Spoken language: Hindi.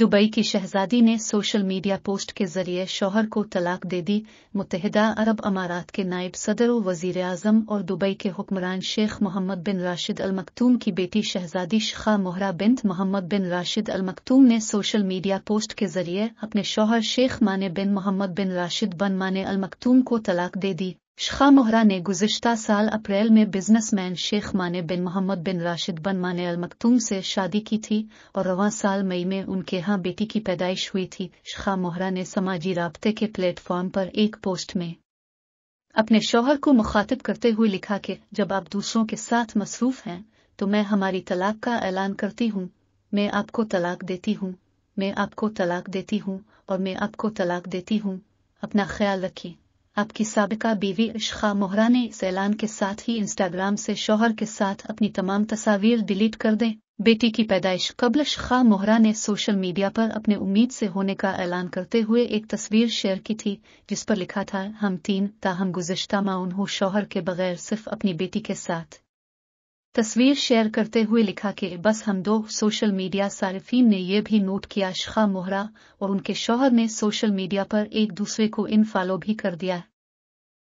दुबई की शहजादी ने सोशल मीडिया पोस्ट के जरिए शौहर को तलाक दे दी। मुत्तहिदा अरब अमारात के नायब सदर व वजीर आज़म और दुबई के हुक्मरान शेख मोहम्मद बिन राशिद अल मकतूम की बेटी शहजादी शेखा महरा बिन मोहम्मद बिन राशिद अल मकतूम ने सोशल मीडिया पोस्ट के जरिए अपने शौहर शेख माने बिन मोहम्मद बिन राशिद बिन माने अल मकतूम को तलाक दे दी। शेखा महरा ने गुज़िश्ता साल अप्रैल में बिजनेसमैन शेख माने बिन मोहम्मद बिन राशिद बिन माने अल मकतूम से शादी की थी और रवां साल मई में उनके यहाँ बेटी की पैदाइश हुई थी। शेखा महरा ने समाजी राब्ते के प्लेटफॉर्म पर एक पोस्ट में अपने शौहर को मुखातिब करते हुए लिखा कि जब आप दूसरों के साथ मसरूफ़ हैं तो मैं हमारी तलाक का ऐलान करती हूँ। मैं आपको तलाक देती हूँ, मैं आपको तलाक देती हूँ और मैं आपको तलाक देती हूँ। अपना ख्याल रखिए। आपकी साबिका बीवी। शेखा महरा ने इस ऐलान के साथ ही इंस्टाग्राम से शौहर के साथ अपनी तमाम तस्वीर डिलीट कर दें। बेटी की पैदाइश कब्ल शेखा महरा ने सोशल मीडिया पर अपने उम्मीद से होने का ऐलान करते हुए एक तस्वीर शेयर की थी जिस पर लिखा था, हम तीन ताहम गुज़िश्ता माउन हो शौहर के बगैर सिर्फ अपनी बेटी के साथ। तस्वीर शेयर करते हुए लिखा कि बस हम दो। सोशल मीडिया सारिफीन ने यह भी नोट किया शेखा महरा और उनके शौहर ने सोशल मीडिया पर एक दूसरे को इन फॉलो भी कर दिया।